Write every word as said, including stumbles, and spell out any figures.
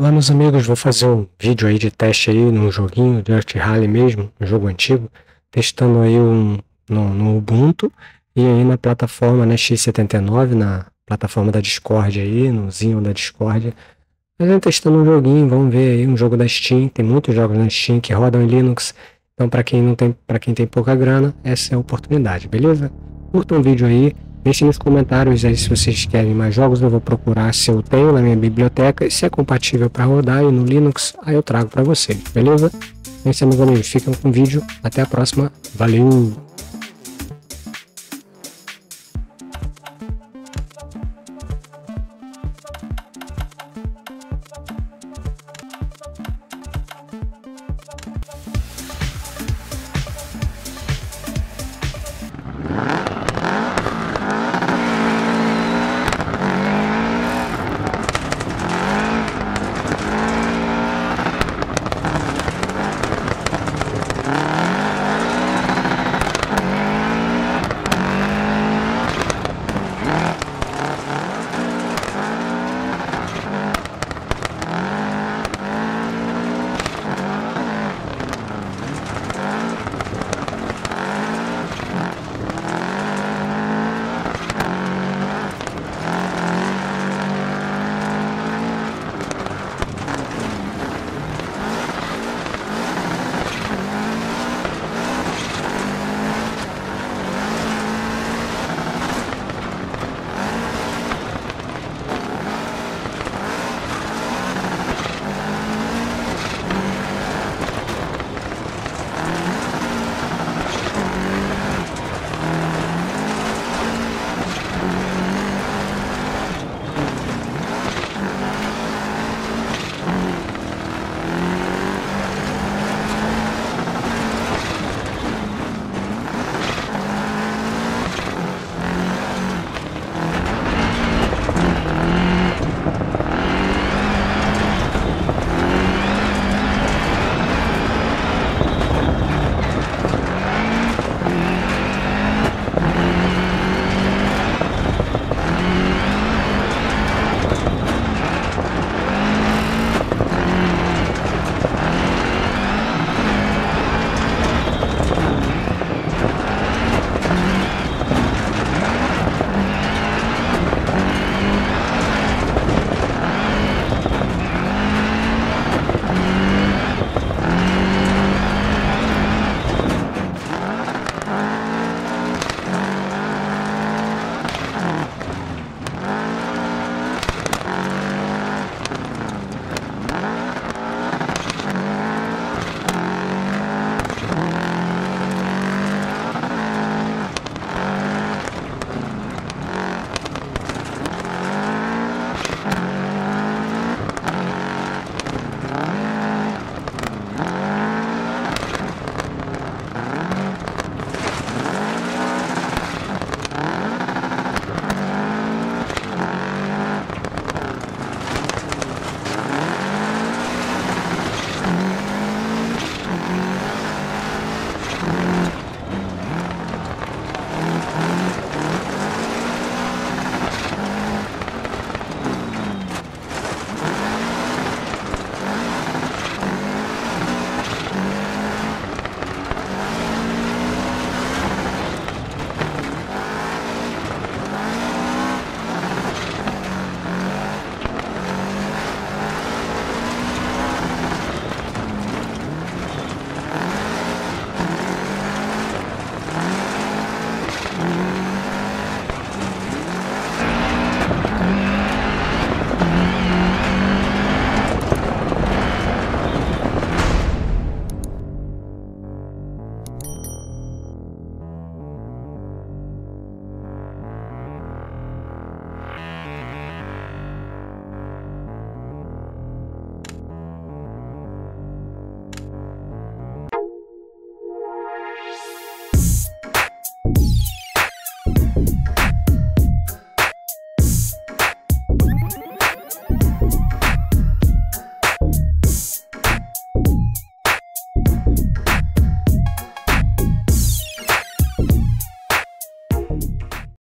Olá meus amigos, vou fazer um vídeo aí de teste aí num joguinho, Dirt Rally mesmo, um jogo antigo, testando aí um, no, no Ubuntu e aí na plataforma, né, X setenta e nove, na plataforma da Discord aí, no zinho da Discord. Mas eu testando um joguinho, vamos ver aí um jogo da Steam, tem muitos jogos na Steam que rodam em Linux, então para quem não tem, para quem tem pouca grana, essa é a oportunidade, beleza? Curta um vídeo aí. Deixem nos comentários aí se vocês querem mais jogos, eu vou procurar se eu tenho na minha biblioteca e se é compatível para rodar e no Linux, aí eu trago para vocês, beleza? É isso, meus amigos, ficam com o vídeo, até a próxima, valeu!